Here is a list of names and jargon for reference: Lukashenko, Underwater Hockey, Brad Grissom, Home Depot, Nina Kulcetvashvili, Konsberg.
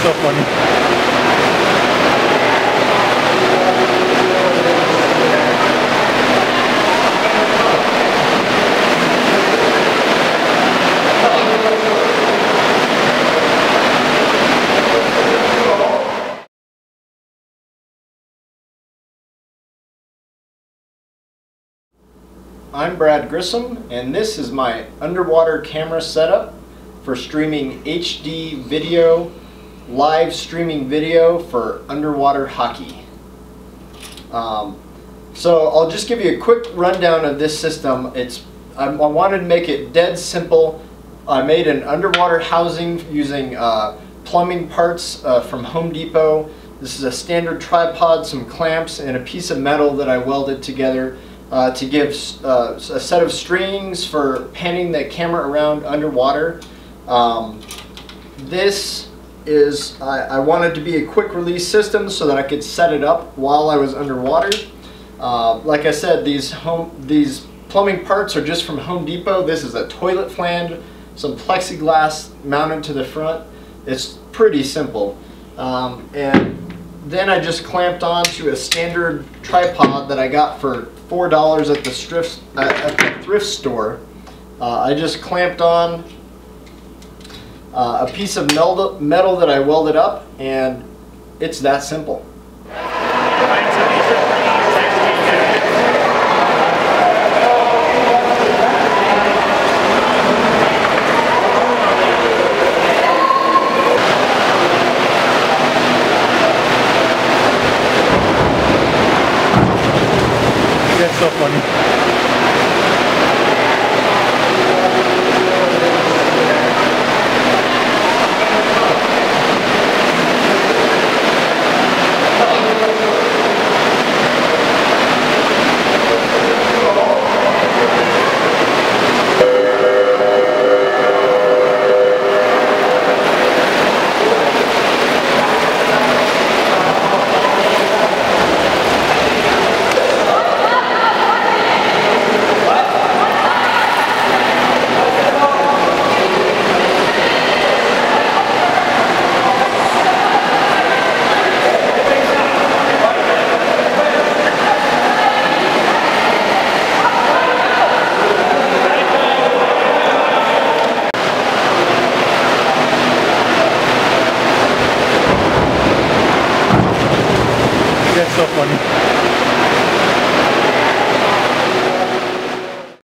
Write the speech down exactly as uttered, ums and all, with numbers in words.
so funny. I'm Brad Grissom, and this is my underwater camera setup for streaming H D video, live streaming video for underwater hockey. Um, so I'll just give you a quick rundown of this system. It's I, I wanted to make it dead simple. I made an underwater housing using uh, plumbing parts uh, from Home Depot. This is a standard tripod, some clamps, and a piece of metal that I welded together. Uh, to give uh, a set of strings for panning the camera around underwater. Um, this is, I, I wanted to be a quick release system so that I could set it up while I was underwater. Uh, like I said, these, home, these plumbing parts are just from Home Depot. This is a toilet flange, some plexiglass mounted to the front. It's pretty simple. Um, and then I just clamped on to a standard tripod that I got for four dollars at the thrift at the thrift store. Uh, I just clamped on uh, a piece of metal that I welded up, and it's that simple. That's so funny. So funny.